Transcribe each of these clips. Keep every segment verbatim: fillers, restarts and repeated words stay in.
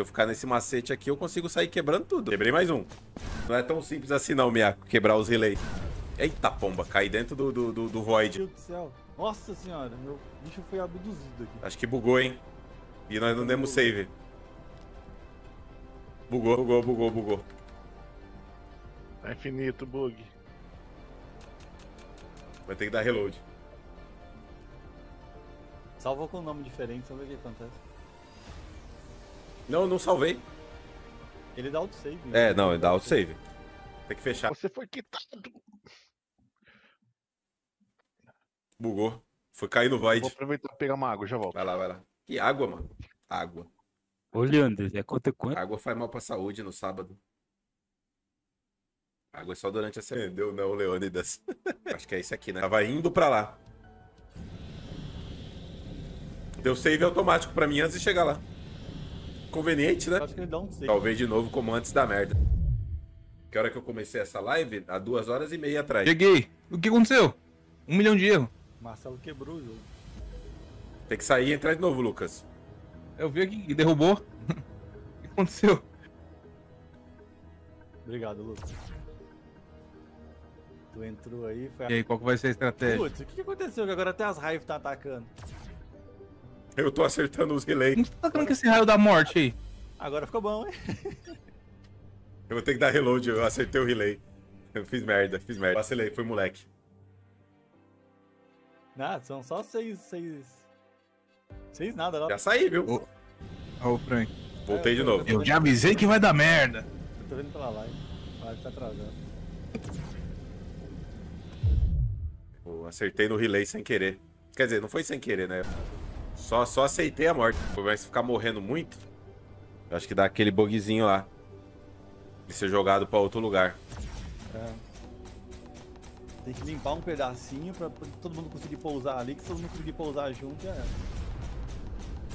eu ficar nesse macete aqui, eu consigo sair quebrando tudo. Quebrei mais um. Não é tão simples assim não, Miaco, quebrar os relays. Eita pomba, caí dentro do, do, do, do void. Meu Deus do céu. Nossa senhora, meu bicho foi abduzido aqui. Acho que bugou, hein? E nós não demos save. Bugou, bugou, bugou, bugou. Tá infinito o bug. Vai ter que dar reload. Salvou com um nome diferente, sabe o que acontece? Não, não salvei. Ele dá autosave. É, não, ele dá autosave. Tem que fechar. Você foi quitado. Bugou. Foi cair no void. Vou aproveitar pra pegar uma água, já volto. Vai lá, vai lá. Que água, mano. Água. Olha, André, é quanto é quanto? Água faz mal pra saúde no sábado. Água é só durante a semana. Entendeu não, Leônidas. Acho que é isso aqui, né? Tava indo pra lá. Deu save automático pra mim antes de chegar lá. Conveniente, né? Acho que ele dá um save. Talvez de novo como antes da merda. Que hora que eu comecei essa live? Há duas horas e meia atrás. Cheguei. O que aconteceu? Um milhão de erro. Marcelo quebrou o jogo. Tem que sair e entrar de novo, Lucas. Eu vi aqui que derrubou. O que aconteceu? Obrigado, Lucas. Tu entrou aí, foi... E aí, qual que vai ser a estratégia? Putz, o que aconteceu que agora até as raivas tá atacando? Eu tô acertando os relays. Não tá atacando com esse raio da morte aí? Agora ficou bom, hein? Eu vou ter que dar reload, eu acertei o relay. Eu fiz merda, fiz merda. Vacilei, foi moleque. Ah, são só seis, seis... Seis nada lá. Já saí, viu? Ô, oh. oh, Frank. Voltei é, de novo. Eu já avisei que vai dar merda. Eu tô vendo pela live. A live tá atrasando. Eu acertei no relay sem querer. Quer dizer, não foi sem querer, né? Só, só aceitei a morte. Mas se ficar morrendo muito, eu acho que dá aquele bugzinho lá. De ser jogado pra outro lugar. É. Tem que limpar um pedacinho pra, pra todo mundo conseguir pousar ali, que se todo mundo conseguir pousar junto, já era.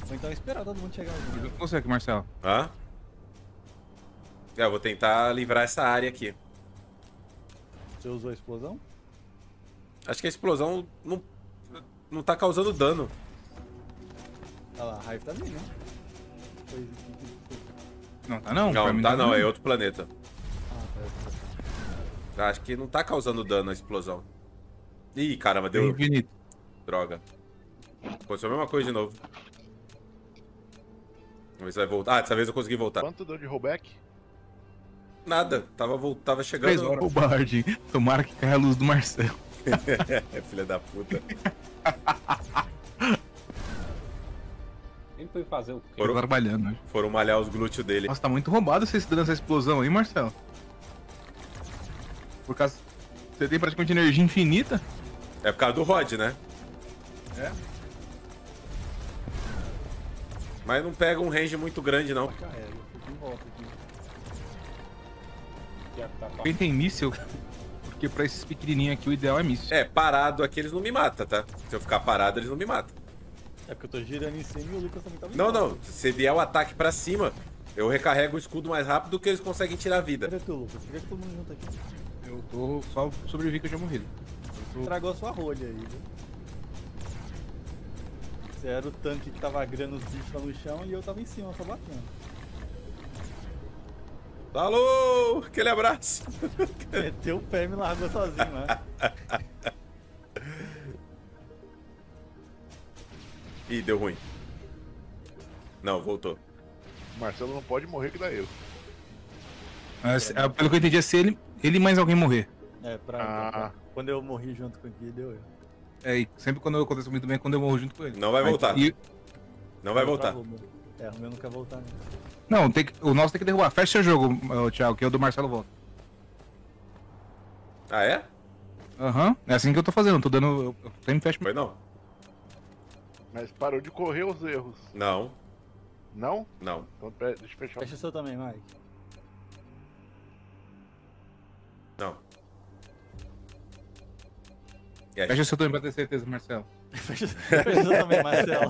Ou então esperar todo mundo chegar junto. Não consegue, Marcelo. Hã? É, eu vou tentar livrar essa área aqui. Você usou a explosão? Acho que a explosão não, não tá causando dano. Olha lá, a raiva tá vindo, né? Não tá não? Não, não tá não, é outro planeta. Ah, tá. Acho que não tá causando dano a explosão. Ih, caramba, deu... Infinito. Droga. Aconteceu a mesma coisa de novo. Vamos ver se vai voltar. Ah, dessa vez eu consegui voltar. Quanto deu de rollback? Nada. Tava, volt... Tava chegando... Fez Bard. Tomara que caia a luz do Marcelo. Filha da puta. Ele foi fazer o quê? Foram... trabalhando, né? Foram malhar os glúteos dele. Nossa, tá muito roubado vocês dando essa explosão aí, Marcelo. Por causa... Você tem praticamente energia infinita? É por causa do Rod, né? É. Mas não pega um range muito grande, não. Quem tem míssil? Porque pra esses pequenininhos aqui o ideal é míssil. É, parado aqui eles não me matam, tá? Se eu ficar parado eles não me matam. É porque eu tô girando em cima e o Lucas também tá me... Não, não. Se vier o ataque pra cima, eu recarrego o escudo mais rápido que eles conseguem tirar a vida. Cadê tu, Lucas? Fica todo mundo junto aqui. Eu tô só sobrevivi que eu já morri. Estragou tô... a sua rolha aí, viu? Você era o tanque que tava agrando os bichos lá no chão e eu tava em cima, só batendo. Alô! Aquele abraço! Meteu o pé e me largou sozinho, né? Ih, deu ruim. Não, voltou. Marcelo não pode morrer que dá erro. É, pelo que eu entendi, é se ele, ele mais alguém morrer. É, pra, ah. pra quando eu morri junto com ele, deu eu. É, e sempre quando eu aconteço muito bem, quando eu morro junto com ele. Não vai voltar. E... Não vai voltar. É, o meu não quer voltar. Né? Não, tem que, o nosso tem que derrubar. Fecha o jogo, Thiago, que é o do Marcelo volta. Ah, é? Aham, uhum. É assim que eu tô fazendo, tô dando... Eu sempre fecho... Foi não. Mas parou de correr os erros. Não. Não? Não. Então deixa eu fechar. Fecha o seu também, Mike. Não. Fecha o seu também pra ter certeza, Marcelo. Fecha o seu também, Marcelo.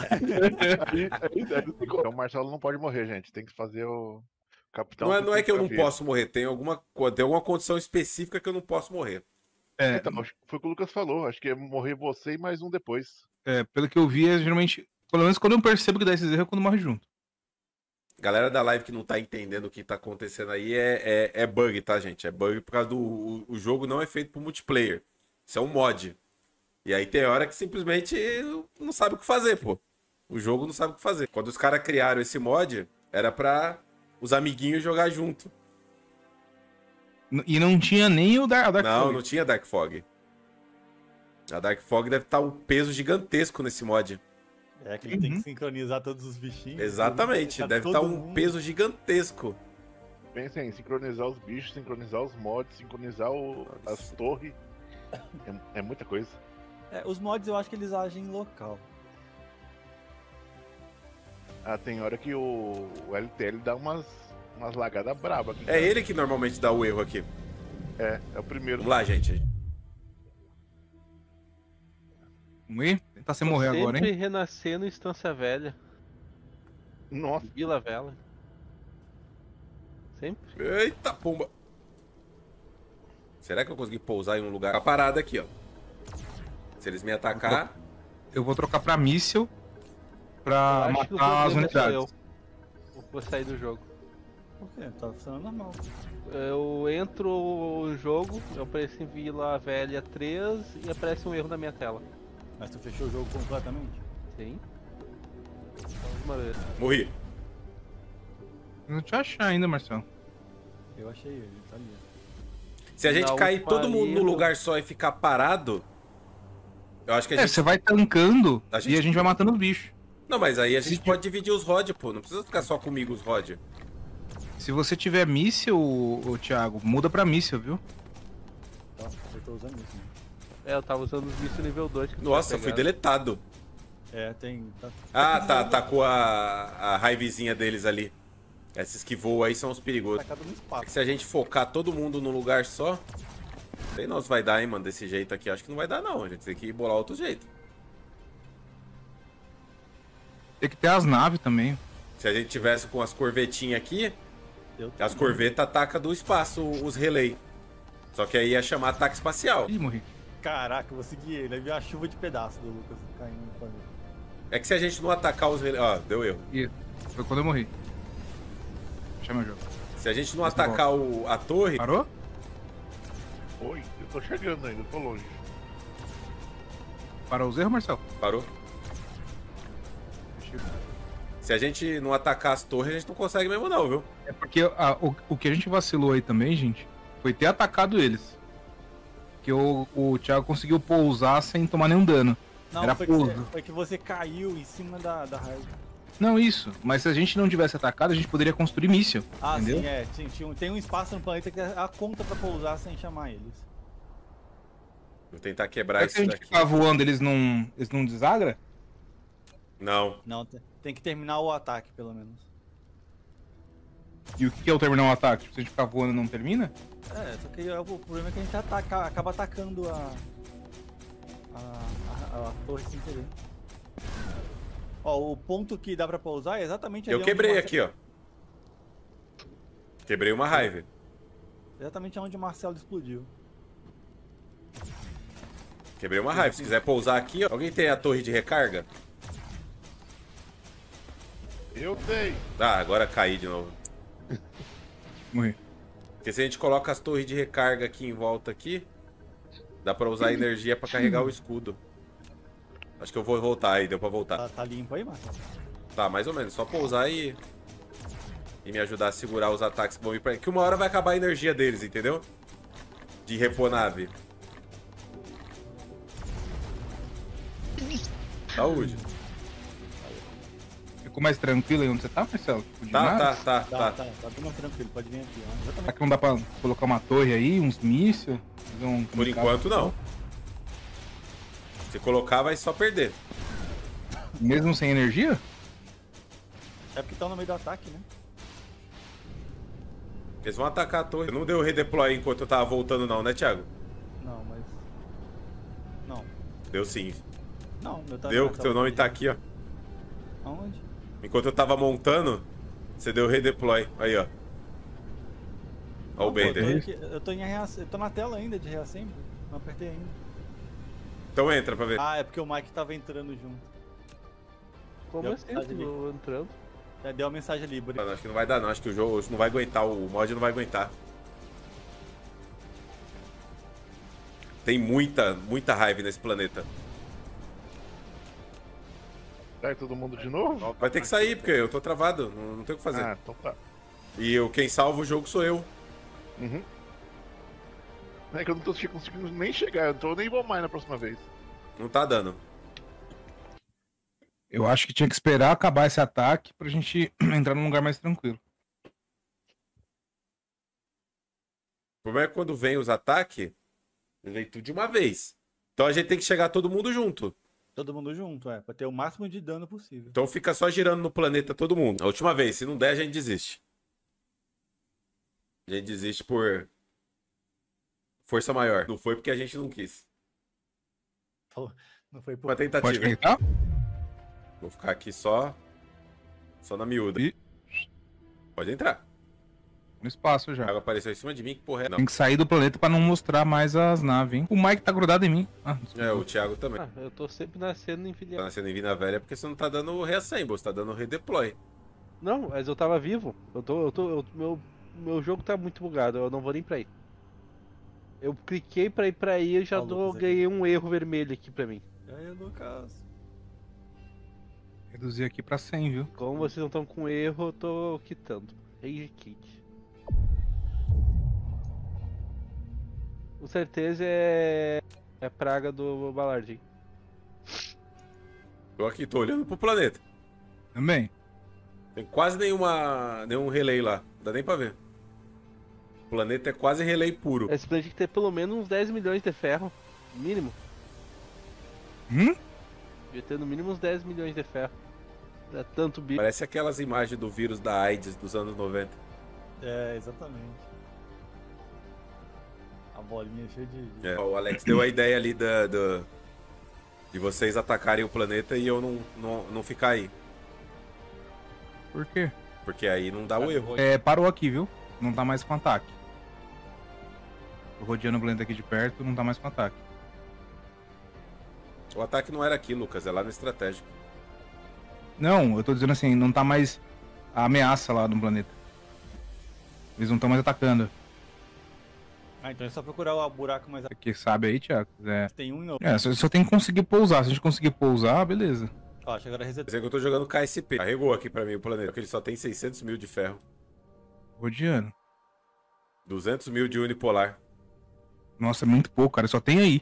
Então o Marcelo não pode morrer, gente. Tem que fazer o capitão. Não é, não é que eu não posso morrer. Tem alguma, tem alguma condição específica que eu não posso morrer. É, então, foi o que o Lucas falou. Acho que é morrer você e mais um depois. É, pelo que eu vi, é geralmente... Pelo menos quando eu percebo que dá esses erros, é quando morre junto. Galera da live que não tá entendendo o que tá acontecendo aí é, é, é bug, tá, gente? É bug por causa do... O, o jogo não é feito pro multiplayer. Isso é um mod. E aí tem hora que simplesmente não sabe o que fazer, pô. O jogo não sabe o que fazer. Quando os caras criaram esse mod, era pra os amiguinhos jogar junto. E não tinha nem o Dark, Dark não, Fog. Não, não tinha Dark Fog. A Dark Fog deve estar um peso gigantesco nesse mod. É, que ele uhum. tem que sincronizar todos os bichinhos. Exatamente, tá deve estar um mundo. peso gigantesco. Pensa em sincronizar os bichos, sincronizar os mods, sincronizar o... as torres. É, é muita coisa. É, os mods eu acho que eles agem em local. Ah, tem hora que o, o L T L dá umas, umas lagadas brabas. É ele que normalmente dá o erro aqui. É, é o primeiro. Vamos lá, gente. Vamos ir? Tentar se morrer agora, hein? Sempre renascendo em Estância Velha. Nossa. Vila Velha. Sempre. Eita, pomba. Será que eu consegui pousar em um lugar? A parada aqui, ó. Se eles me atacar... Eu vou trocar pra míssil. Pra matar as unidades. Eu vou sair do jogo. Por quê? Tá funcionando normal. Eu entro o jogo, eu apareço em Vila Velha três e aparece um erro na minha tela. Mas tu fechou o jogo completamente? Sim. Morri. Não te achar ainda, Marcelo. Eu achei ele, tá ali. Se a gente na cair todo mundo no lugar só e ficar parado... Eu acho que a é, gente... você vai tancando a gente... e a gente vai matando os bichos. Não, mas aí a gente pode dividir os R O D, pô. Não precisa ficar só comigo os R O D. Se você tiver míssil, ô, Thiago, muda pra míssil, viu? Tá, eu tô usando míssil. É, eu tava usando os míssil nível dois. Que Nossa, eu fui deletado. É, tem... Tá... Ah, tá, tá com a, a raivezinha deles ali. Esses que voam aí são os perigosos. É que se a gente focar todo mundo num lugar só... Não sei não se vai dar, hein, mano, desse jeito aqui. Acho que não vai dar, não. A gente tem que bolar outro jeito. Tem que ter as naves também. Se a gente tivesse com as corvetinhas aqui, as corvetas atacam do espaço os relay. Só que aí ia chamar ataque espacial. Ih, morri. Caraca, eu vou seguir ele. Aí veio a chuva de pedaço do Lucas caindo no planeta. É que se a gente não atacar os relay... Ó, deu erro. Ih, foi quando eu morri. Chama o jogo. Se a gente não atacar o... a torre... Parou? Oi, eu tô chegando ainda, tô longe. Parou os erros, Marcelo? Parou. Se a gente não atacar as torres, a gente não consegue mesmo não, viu? É porque a, o, o que a gente vacilou aí também, gente, foi ter atacado eles. Porque o, o Thiago conseguiu pousar sem tomar nenhum dano. Não, Era foi, que você, foi que você caiu em cima da, da raiva. Não, isso. Mas se a gente não tivesse atacado, a gente poderia construir míssil. Ah, entendeu? Sim, é. Tem, tem um espaço no planeta que a conta pra pousar sem chamar eles. Vou tentar quebrar é isso que a gente daqui. Ficar voando, eles não, eles não desagram? Não. Não, tem que terminar o ataque, pelo menos. E o que é o terminar o ataque? Se a gente ficar voando, não termina? É, só que o problema é que a gente ataca, acaba atacando a... A, a, a, a torre sem querer. Ó, o ponto que dá pra pousar é exatamente ali. Eu quebrei onde Marcelo... aqui, ó. Quebrei uma raiva. Exatamente onde o Marcelo explodiu. Quebrei uma raiva. Se quiser pousar aqui, ó. Alguém tem a torre de recarga? Eu tenho. Ah, agora caí de novo. Morri. Porque se a gente coloca as torres de recarga aqui em volta aqui, dá pra usar a energia pra carregar o escudo. Acho que eu vou voltar aí, deu pra voltar. Tá, tá limpo aí, Marcelo? Tá, mais ou menos. Só pousar e... E me ajudar a segurar os ataques que vão vir pra... Que uma hora vai acabar a energia deles, entendeu? De repor nave. Saúde. Ficou mais tranquilo aí onde você tá, Marcelo? Tá, tá, tá, tá. Tá, tá, tá. Tudo mais tranquilo, pode vir aqui. Ó. Será que não dá pra colocar uma torre aí, uns mísseis? Um... Por enquanto, não. Se colocar, vai só perder. Mesmo sem energia? É porque estão no meio do ataque, né? Eles vão atacar a torre. Não deu redeploy enquanto eu tava voltando não, né, Thiago? Não, mas... Não. Deu sim. Não, meu tá... Deu, que teu nome tá aqui, ó. Aonde? Enquanto eu tava montando, você deu redeploy. Aí, ó. Ó o Bender. Eu tô, em reac... eu tô na tela ainda de reassembly. Não apertei ainda. Então entra pra ver. Ah, é porque o Mike tava entrando junto. Como eu, assim? Tô entrando. Já deu uma mensagem ali, Buri. Acho que não vai dar não, acho que o jogo não vai aguentar, o mod não vai aguentar. Tem muita, muita raiva nesse planeta. Sai todo mundo de novo? Vai ter que sair, porque eu tô travado, não, não tem o que fazer. Ah, então tá. E eu, quem salva o jogo sou eu. Uhum. É que eu não tô conseguindo nem chegar, eu não tô nem bom mais na próxima vez. Não tá dando. Eu acho que tinha que esperar acabar esse ataque pra gente entrar num lugar mais tranquilo. O problema é que quando vem os ataques, vem tudo de uma vez. Então a gente tem que chegar todo mundo junto. Todo mundo junto, é. Pra ter o máximo de dano possível. Então fica só girando no planeta todo mundo. A última vez, se não der, a gente desiste. A gente desiste por força maior. Não foi porque a gente não quis. Não foi por... Uma tentativa. Pode tentar? Vou ficar aqui só, só na miúda. E... Pode entrar. No espaço já. A água apareceu em cima de mim, que porra é? Não. Tem que sair do planeta pra não mostrar mais as naves, hein? O Mike tá grudado em mim. Ah, é, o Thiago também. Ah, eu tô sempre nascendo em Vila... Tá nascendo em Vila Velha porque você não tá dando reassemble, você tá dando redeploy. Não, mas eu tava vivo. Eu tô, eu tô, eu, meu, meu jogo tá muito bugado, eu não vou nem pra aí. Eu cliquei pra ir pra aí e já dou, ganhei um erro vermelho aqui pra mim. Aí é no caso. Reduzir aqui pra cem, viu? Como vocês não estão com erro, eu tô quitando. Rage Kit. Com certeza é... é praga do Balardim. Tô aqui, tô olhando pro planeta. Também. Tem quase nenhuma... nenhum relay lá. Não dá nem pra ver. O planeta é quase relay puro. Esse planeta tem que ter pelo menos uns dez milhões de ferro. Mínimo. Hum? Devia ter no mínimo uns dez milhões de ferro. É tanto bicho. Parece aquelas imagens do vírus da AIDS dos anos noventa. É, exatamente. A bolinha cheia de... É, o Alex deu a ideia ali da, da... de vocês atacarem o planeta e eu não, não, não ficar aí. Por quê? Porque aí não dá o erro. É, parou aqui, viu? Não tá mais com ataque. Tô rodeando o planeta aqui de perto, não tá mais com ataque. O ataque não era aqui, Lucas, é lá no estratégico. Não, eu tô dizendo assim, não tá mais a ameaça lá no planeta. Eles não estão mais atacando. Ah, então é só procurar o buraco mais... Aqui, sabe aí, Thiago? É, tem um novo. É, só, só tem que conseguir pousar. Se a gente conseguir pousar, beleza. Ó, chegou a reset... Eu tô jogando K S P. Carregou aqui pra mim o planeta, porque ele só tem seiscentos mil de ferro. Rodeando. duzentos mil de unipolar. Nossa, é muito pouco, cara. Só tem aí.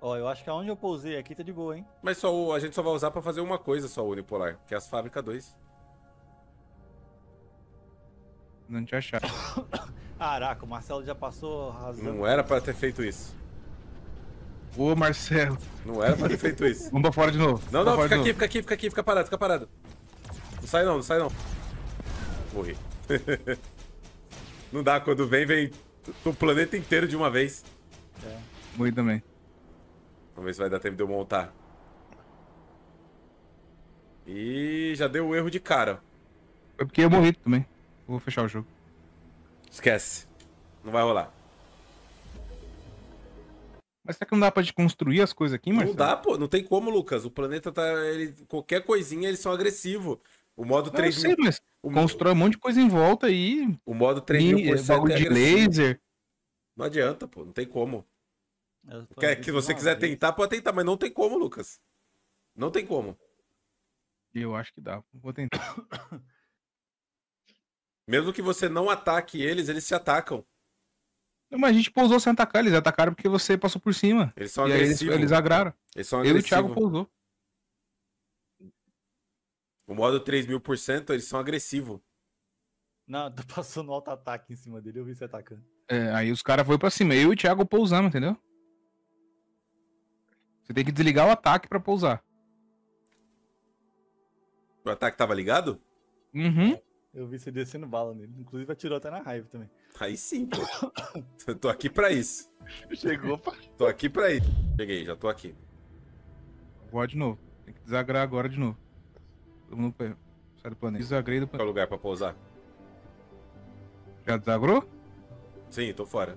Ó, oh, eu acho que aonde eu pousei aqui tá de boa, hein? Mas só, a gente só vai usar pra fazer uma coisa só, o unipolar, que é as fábrica dois. Não te achar. Caraca, o Marcelo já passou razão. Não era pra ter feito isso. Ô, Marcelo. Não era pra ter feito isso. Vamos pra fora de novo. Não, não, fica aqui, fica aqui, fica aqui, fica parado, fica parado. Não sai não, não sai não. Morri. Não dá, quando vem, vem o planeta inteiro de uma vez. É. Morri também. Vamos ver se vai dar tempo de eu montar. E já deu o erro de cara. Foi porque eu morri também. Eu vou fechar o jogo. Esquece. Não vai rolar. Mas será que não dá pra gente construir as coisas aqui, Marcelo? Não dá, pô. Não tem como, Lucas. O planeta tá... Ele... Qualquer coisinha, eles são agressivos. O modo três mil... Não, eu sei, mas o... constrói um monte de coisa em volta aí. O modo três mil por cento é de laser. Não adianta, pô. Não tem como. Quer que você quiser tentar, pode tentar, mas não tem como, Lucas. Não tem como. Eu acho que dá. Vou tentar. Mesmo que você não ataque eles, eles se atacam. Não, mas a gente pousou sem atacar, eles atacaram porque você passou por cima. Eles são agressivos. Eles, eles agraram. Eles são agressivos. Eu e o Thiago pousou. O modo três mil por cento, eles são agressivos. Não, tu passou no auto-ataque em cima dele, eu vi você atacando. É, aí os caras foram pra cima. Eu e o Thiago pousamos, entendeu? Você tem que desligar o ataque pra pousar. O ataque tava ligado? Uhum. Eu vi você descendo bala nele. Inclusive atirou até na raiva também. Aí sim, pô. Eu tô aqui pra isso. Chegou, pá. Tô aqui pra isso. Cheguei, já tô aqui. Vou de novo. Tem que desagrar agora de novo. Todo mundo sai do planeta. Desagrei do planeta. Qual é o lugar pra pousar? Já desagrou? Sim, tô fora.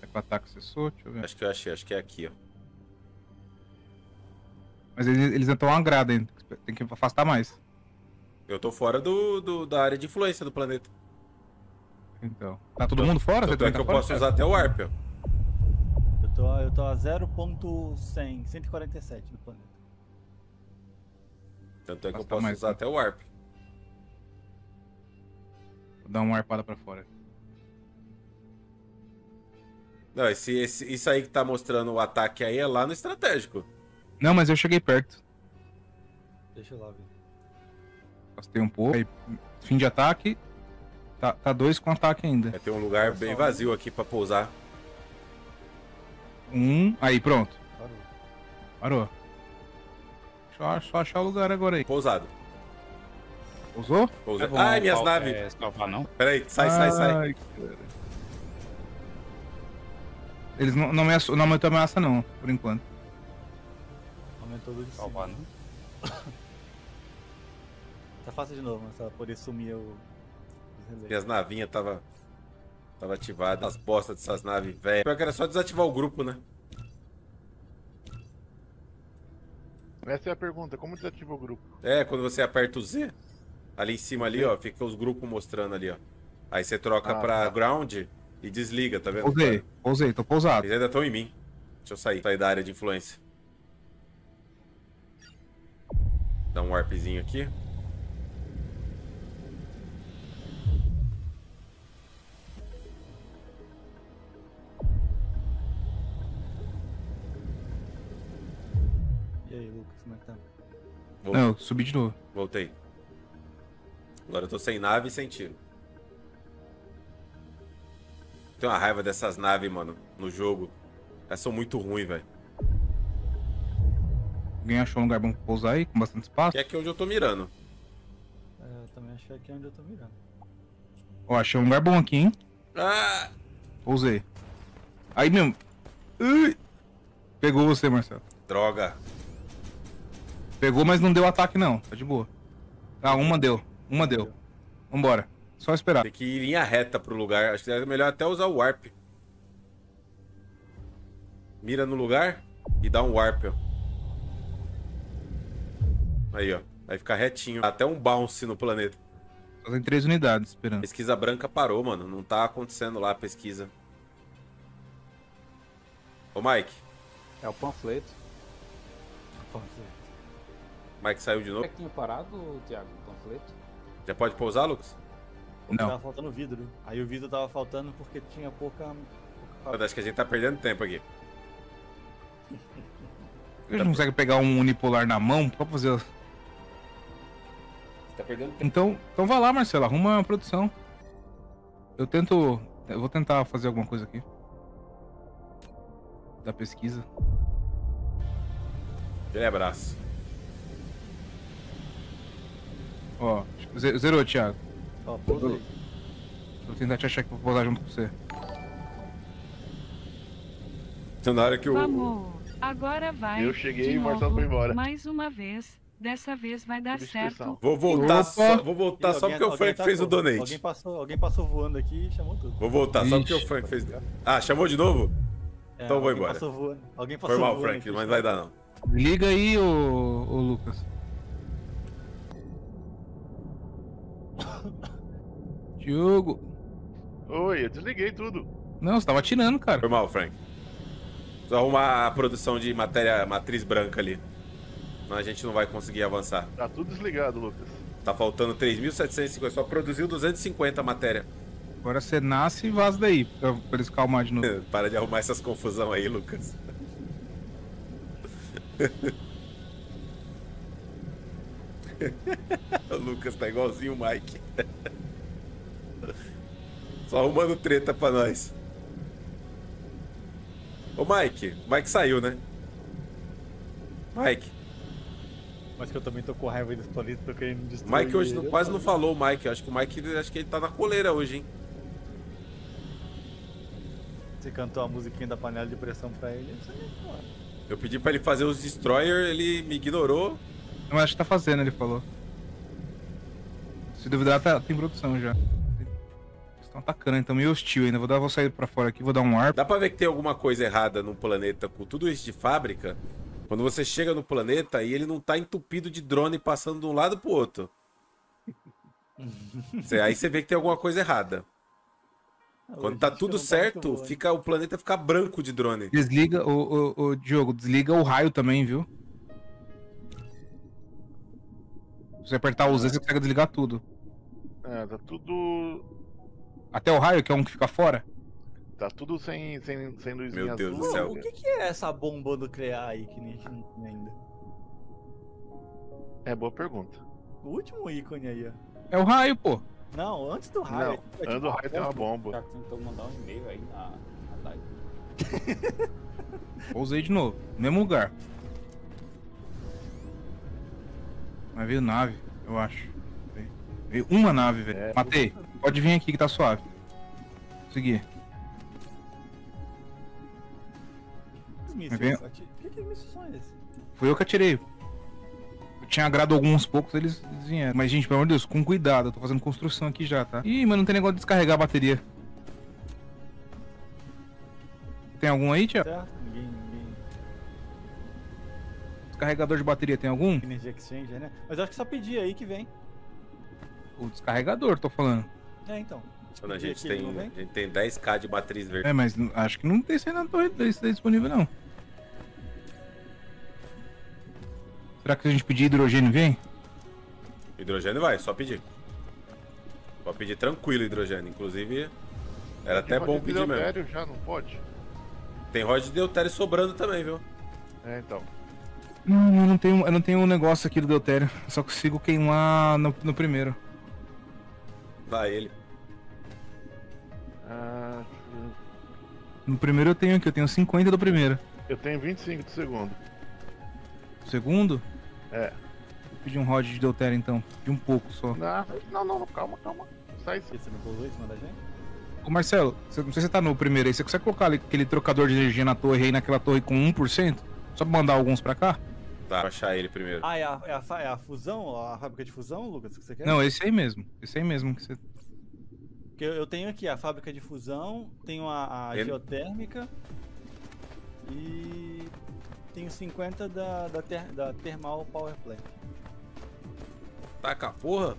É com ataque acessor, deixa eu ver. Acho que eu achei, acho que é aqui, ó. Mas eles, eles entram uma grada ainda. Tem que afastar mais. Eu tô fora do, do, da área de influência do planeta. Então. Tá todo tô, mundo fora? Você tá que eu fora? Posso usar até o A R P. Eu tô, eu tô a zero ponto cem, cento e quarenta e sete do planeta. Tanto é que eu posso mais, usar né? até o A R P. Vou dar uma arpada pra fora. Não, esse, esse, isso aí que tá mostrando o ataque aí é lá no estratégico. Não, mas eu cheguei perto. Deixa eu lá ver. Gastei um pouco. Aí, fim de ataque. Tá, tá dois com ataque ainda. É, tem um lugar bem vazio aqui pra pousar. Um. Aí, pronto. Parou. Parou. Só, só achar o lugar agora aí. Pousado. Pousou? Pousou. É, ai, minhas naves. É, salvar, não? Pera aí, sai, ai, sai, sai. Cara. Eles não, não, ameaçam, não aumentou a ameaça não, por enquanto. Aumentou do de cima. Né? Tá fácil de novo, mas pra poder sumir o... E as navinhas tava... Tava ativada, as bostas dessas naves, velho. Pior que era só desativar o grupo, né? Essa é a pergunta, como desativa o grupo? É, quando você aperta o Z, ali em cima ali, ó, fica os grupos mostrando ali, ó. Aí você troca ah, pra tá. ground... E desliga, tá vendo? Pousei, pousei, tô pousado. Eles ainda estão em mim. Deixa eu sair, sair da área de influência. Dá um warpzinho aqui. E aí, Lucas, como é que tá? Vou... Não, eu subi de novo. Voltei. Agora eu tô sem nave e sem tiro. Tem uma raiva dessas naves, mano, no jogo. Elas são muito ruins, velho. Alguém achou um lugar bom pra pousar aí, com bastante espaço? Que é aqui onde eu tô mirando. É, eu também achei aqui onde eu tô mirando. Ó, achei um lugar bom aqui, hein? Ah! Pousei. Aí mesmo. Ui! Pegou você, Marcelo. Droga. Pegou, mas não deu ataque, não. Tá de boa. Ah, uma deu. Uma deu. Vambora. Só esperar. Tem que ir em linha reta pro lugar. Acho que é melhor até usar o warp. Mira no lugar e dá um warp, ó. Aí, ó. Aí fica retinho. Dá até um bounce no planeta. Só tem três unidades esperando. Pesquisa branca parou, mano. Não tá acontecendo lá a pesquisa. Ô, Mike. É o panfleto. O panfleto. Mike saiu de novo. É que tinha parado, Thiago, o panfleto. Já pode pousar, Lucas? Não. Tava faltando vidro. Aí o vidro tava faltando porque tinha pouca... pouca... Acho que a gente tá perdendo tempo aqui. Eles não conseguem pegar um unipolar na mão pra fazer... Você tá perdendo tempo. Então, então vai lá, Marcelo. Arruma a produção. Eu tento... Eu vou tentar fazer alguma coisa aqui. Da pesquisa. Aquele abraço. Ó, zerou, Thiago. Ó, pousei. Vou tentar te achar que vou pousar junto com você. Então, na hora que eu... Vamos, agora vai. Eu cheguei e o Marcelo foi embora. Mais uma vez, dessa vez vai dar certo. Vou voltar, só, vou voltar alguém, só porque o Frank tá fez o donate. Alguém passou, alguém passou voando aqui e chamou tudo. Vou voltar Ixi, só porque o Frank fez... Ah, chamou de novo? É, então vou embora. Passou voando. Alguém passou foi mal, voando, Frank, mas não vai dar não. Liga aí, ô, ô Lucas. Diogo. Oi, eu desliguei tudo. Não, você tava atirando, cara. Foi mal, Frank. Só arrumar a produção de matéria matriz branca ali. Senão a gente não vai conseguir avançar. Tá tudo desligado, Lucas. Tá faltando três mil setecentos e cinquenta, só produziu duzentos e cinquenta matéria. Agora você nasce e vaza daí, pra eles calmar de novo. Para de arrumar essas confusão aí, Lucas. O Lucas tá igualzinho o Mike. Só arrumando treta pra nós. Ô Mike, o Mike saiu, né? Mike. Mas que eu também tô com raiva aí dos planetas, tô querendo destruir. Mike hoje não, quase não falou, Mike. Eu acho que o Mike acho que ele tá na coleira hoje, hein? Você cantou a musiquinha da panela de pressão pra ele? Eu pedi pra ele fazer os destroyer, ele me ignorou. Eu acho que tá fazendo, ele falou. Se duvidar, tá, tem produção já. Eles estão atacando, então meio hostil ainda. Vou, dar, vou sair pra fora aqui, vou dar um ar. Dá pra ver que tem alguma coisa errada num planeta com tudo isso de fábrica. Quando você chega no planeta e ele não tá entupido de drone passando de um lado pro outro. Cê, aí você vê que tem alguma coisa errada. Quando tá tudo certo, fica, o planeta fica branco de drone. Desliga, o, o, o Diogo, desliga o raio também, viu? Se você apertar o Z, você consegue desligar tudo. É, tá tudo... Até o raio, que é um que fica fora? Tá tudo sem, sem, sem luzinha. Meu Deus azul. do céu. O que, que é essa bomba nuclear aí que a gente não tem ainda? É, boa pergunta. O último ícone aí, ó. É o raio, pô. Não, antes do raio. Não, é tipo, antes do raio tem uma bomba. Já tentou mandar um e-mail aí na, na live. Pousei de novo, mesmo lugar. Mas veio nave, eu acho. Veio, veio uma nave, velho. É, Matei, eu... pode vir aqui que tá suave. Seguir. Veio... Ati... Que que missão é esse? Foi eu que atirei. Tinha agrado alguns poucos, eles vieram. Mas, gente, pelo amor de Deus, com cuidado. Eu tô fazendo construção aqui já, tá? Ih, mas não tem negócio de descarregar a bateria. Tem algum aí, Tiago? Ninguém, ninguém. Descarregador de bateria tem algum? Energia Exchange, né? Mas eu acho que só pedir aí que vem. O descarregador, tô falando. É, então. Quando a gente tem, a gente tem dez K de baterias verdes. É, mas acho que não tem isso aí na torre, isso aí disponível, não. Será que se a gente pedir hidrogênio, vem? Hidrogênio vai, só pedir. Só pedir tranquilo hidrogênio. Inclusive, era até bom pedir mesmo. Tem roda de deutério já, não pode? Tem roda de deutério sobrando também, viu? É, então. Hum, eu não tenho, eu não tenho um negócio aqui do deutério. Eu só consigo queimar no, no primeiro. Dá ele. Ah, no primeiro eu tenho aqui, eu tenho cinquenta do primeiro. Eu tenho vinte e cinco do segundo. Segundo? É. Vou pedir um rod de deutério então, de um pouco só. Não, não, não, calma, calma. Sai sim. Você não pulou em cima da gente? Ô Marcelo, você, não sei se você tá no primeiro aí, você consegue colocar ali, aquele trocador de energia na torre aí, naquela torre com um por cento? Só pra mandar alguns pra cá? Tá, pra achar ele primeiro. Ah, é a, é a, é a fusão? A fábrica de fusão, Lucas, que você quer? Não, esse aí mesmo, esse aí mesmo que você... Porque eu tenho aqui a fábrica de fusão, tenho a, a ele... geotérmica e... Tenho cinquenta da, da, ter, da Thermal Power Plant. Taca a porra!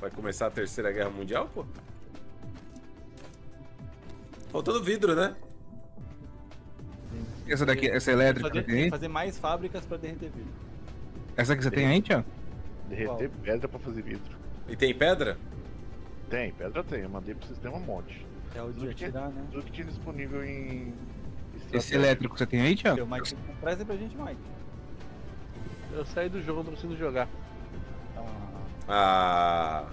Vai começar a terceira guerra mundial, pô? Faltando vidro, né? Sim. Essa daqui, essa elétrica fazer, que tem aí? Fazer mais fábricas pra derreter vidro. Essa que você tem, tem aí, Tiago? Derreter Qual? pedra pra fazer vidro. E tem pedra? Tem, pedra tem. Eu mandei pro sistema um monte. É o de atirar, né? Tudo que tinha disponível em... Esse elétrico que você tem aí, Tiago? Deu, Mike. Traz aí pra gente, Mike. Eu saí do jogo, não consigo jogar. Ah.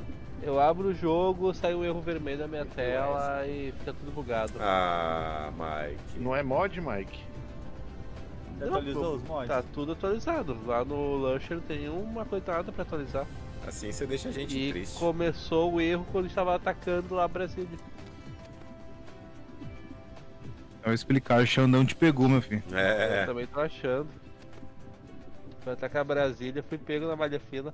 Eu abro o jogo, sai um erro vermelho da minha tela e fica tudo bugado. Ah, Mike. Não é mod, Mike? Você atualizou os mods? Tá tudo atualizado. Lá no Launcher não tem uma coitada pra atualizar. Assim você deixa a gente e triste. Começou o erro quando estava atacando lá Brasília. Eu vou explicar, o Xandão te pegou, meu filho. É, eu também tô achando. Foi atacar Brasília, fui pego na malha fina.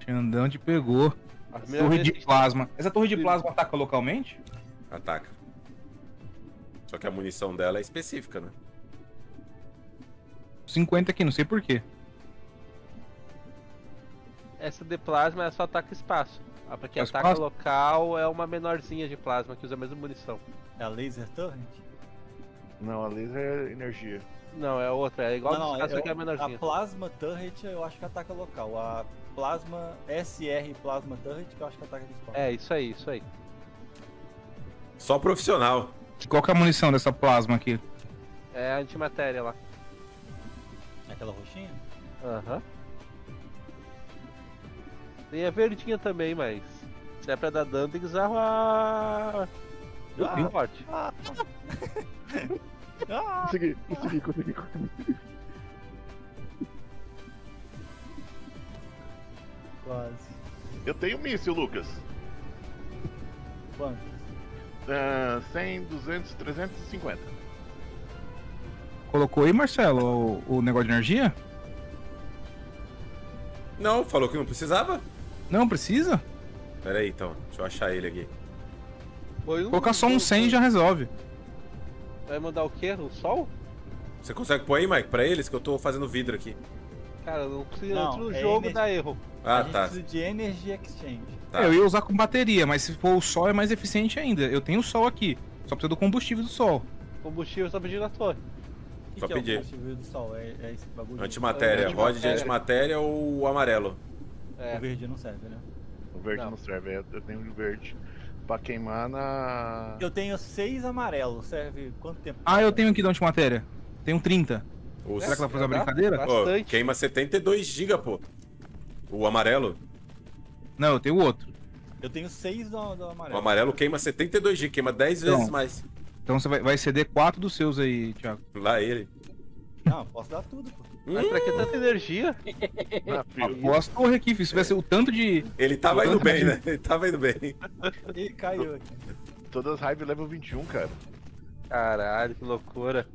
Xandão te pegou. A torre de plasma. Essa torre de plasma ataca localmente? Ataca. Só que a munição dela é específica, né? cinquenta aqui, não sei porquê. Essa de plasma só ataca espaço. A que Mas ataca plasma? local é uma menorzinha de plasma que usa a mesma munição. É a laser torrent? Não, a laser é energia. Não, é outra, é igual não, a, não, é, que é a menorzinha. A plasma turret eu acho que ataca local. A plasma S R plasma turret que eu acho que ataca de espaço. É, isso aí, isso aí. Só profissional. Qual que é a munição dessa plasma aqui? É a antimatéria lá. Aquela roxinha? Aham. Uhum. Tem a verdinha também, mas se é pra dar dano tem que usar a... Ah, forte. Ah, ah, consegui, consegui, consegui, consegui. Quase. Eu tenho um míssil, Lucas. Quantos? Uh, cem, duzentos, trezentos e cinquenta. Colocou aí, Marcelo, o, o negócio de energia? Não, falou que não precisava. Não, precisa? Pera aí, então. Deixa eu achar ele aqui. Colocar só um cem já resolve. Vai mandar o quê? O sol? Você consegue pôr aí, Mike, pra eles? Que eu tô fazendo vidro aqui. Cara, não precisa entrar no jogo e dá erro. Ah, a gente tá. Precisa de Energy Exchange. Tá. É, eu ia usar com bateria, mas se for o sol é mais eficiente ainda. Eu tenho o sol aqui, só precisa do combustível do sol. Combustível só pedir na torre. Que só que pedir. É o combustível do sol, é, é esse bagulho. Antimatéria, rod de antimatéria ou o amarelo? É. O verde não serve, né? O verde não, não serve, eu tenho o verde. Pra queimar na... Eu tenho seis amarelos, serve quanto tempo? Ah, eu tenho aqui da antimatéria. Tenho trinta. O... Será que ela faz uma brincadeira? Oh, queima setenta e dois gigas, pô. O amarelo. Não, eu tenho outro. Eu tenho seis do, do amarelo. O amarelo queima setenta e dois gigas, queima dez então, vezes mais. Então você vai, vai ceder quatro dos seus aí, Thiago. Lá ele. Não, posso dar tudo, pô. Mas pra que tanta energia? Pô, as torres aqui, filho. Se tivesse o tanto de... Ele tava indo bem, né? Ele tava indo bem. Ele caiu aqui. Todas as raives level vinte e um, cara. Caralho, que loucura.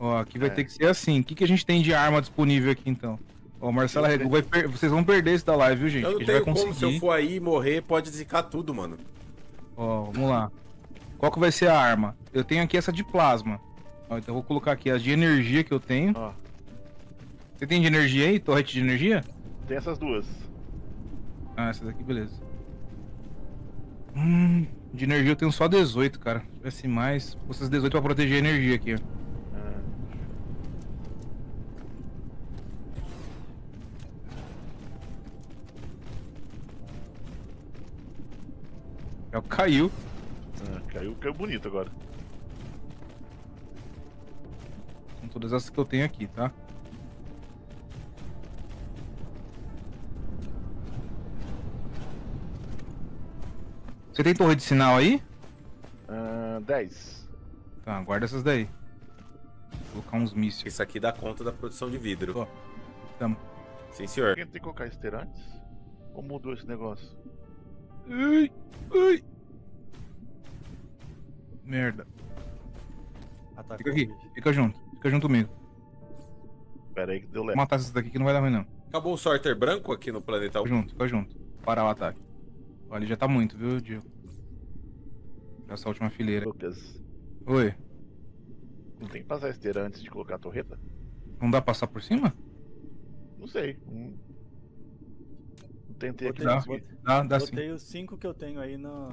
Ó, aqui vai é. ter que ser assim. O que, que a gente tem de arma disponível aqui, então? Ó, Marcela Regu, vai per... vocês vão perder esse da live, viu, gente? Eu não tenho vai conseguir. Como, se eu for aí e morrer, pode zicar tudo, mano. Ó, vamos lá. Qual que vai ser a arma? Eu tenho aqui essa de plasma. Ó, então eu vou colocar aqui as de energia que eu tenho. Ó. Você tem de energia aí? Torrete de energia? Tem essas duas. Ah, essa daqui, beleza. Hum, de energia eu tenho só dezoito, cara. Se tivesse mais... Vou essas dezoito pra proteger a energia aqui, ó. Caiu. Ah, caiu, caiu bonito agora. São todas essas que eu tenho aqui, tá? Você tem torre de sinal aí? Ah, dez. Tá, guarda essas daí. Vou colocar uns mísseis. Isso aqui dá conta da produção de vidro. Ó, tamo. Sim, senhor. Tem que colocar esteira antes? Ou mudou esse negócio? Ui, ui. Merda. Atacou. Fica aqui, fica junto, fica junto comigo. Pera aí que deu leve. Vou matar esses daqui que não vai dar ruim não. Acabou o sorter branco aqui no planetal. Fica junto, fica junto. Parar o ataque. Olha, já tá muito, viu, Diego? Já essa última fileira. Lucas. Oi. Não tem que passar a esteira antes de colocar a torreta? Não dá pra passar por cima? Não sei. Hum. Tentei aqui. Dá, dá sim. Botei os cinco que eu tenho aí no,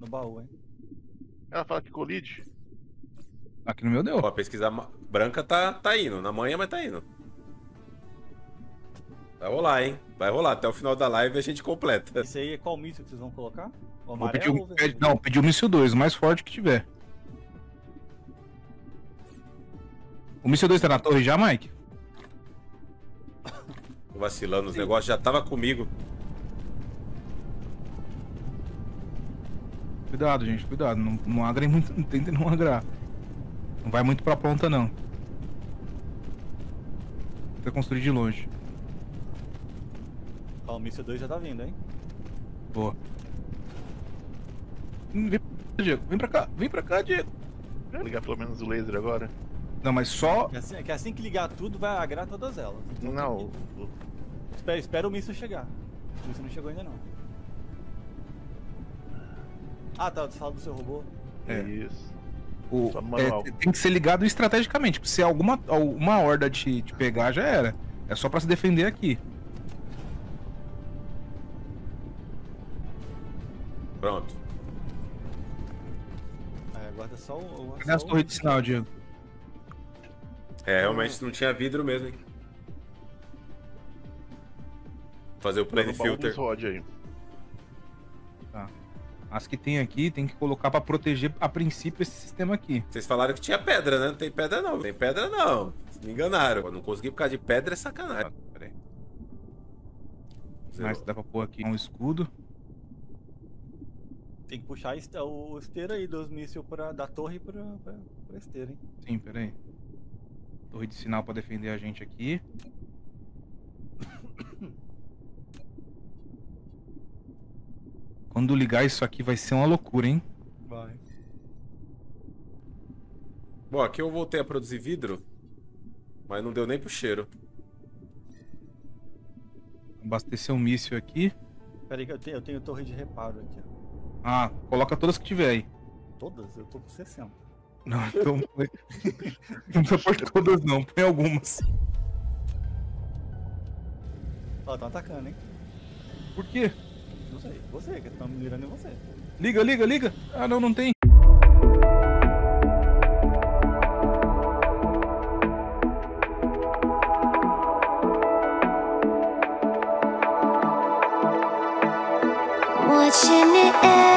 no baú, hein? Ela fala que colide. Aqui no meu deu. Ó, a pesquisa branca tá, tá indo, na manhã, mas tá indo. Vai rolar, hein? Vai rolar, até o final da live a gente completa. Esse aí é qual míssil que vocês vão colocar? O amarelo, vou pedir, ou não, pedi o míssil dois, o mais forte que tiver. O míssil dois tá na torre já, Mike? Vacilando, os negócios já tava comigo. Cuidado, gente, cuidado. Não, não agrem muito, não tentem não agrar. Não vai muito pra ponta, não. Tenta construir de longe. Ó, o míssil dois já tá vindo, hein? Boa. Vem pra cá, Diego. Vem pra cá, vem pra cá, Diego. Vou ligar pelo menos o laser agora. Não, mas só... Que assim, que assim que ligar tudo, vai agrar todas elas. Então, não. Que... Espera, espera o míssil chegar. O míssil não chegou ainda, não. Ah, tá. Você fala do seu robô. É. Isso. O... É, tem que ser ligado estrategicamente. Se alguma, alguma horda te, te pegar, já era. É só pra se defender aqui. Pronto. É, aguarda só o... Cadê as torres de sinal, Diego? É, realmente não tinha vidro mesmo, hein? Fazer o plane filter. Tá. As que tem aqui tem que colocar pra proteger a princípio esse sistema aqui. Vocês falaram que tinha pedra, né? Não tem pedra não, não tem pedra não. Vocês me enganaram. Eu não consegui por causa de pedra, é sacanagem. Ah, pera aí. Mas dá pra pôr aqui um escudo. Tem que puxar o esteira aí dos mísseis pra, da torre pra, pra, pra esteira, hein? Sim, pera aí. Torre de sinal pra defender a gente aqui. Quando ligar isso aqui vai ser uma loucura, hein? Vai. Bom, aqui eu voltei a produzir vidro, mas não deu nem pro cheiro. Abastecer um míssil aqui. Pera aí que eu tenho, eu tenho torre de reparo aqui. Ah, coloca todas que tiver aí. Todas? Eu tô com sessenta. Não, então põe... Não precisa pôr todas não, põe algumas. Ó, tão atacando, hein? Por quê? Não sei, você, que tão mirando em você. Liga, liga, liga! Ah não, não tem. Watching it.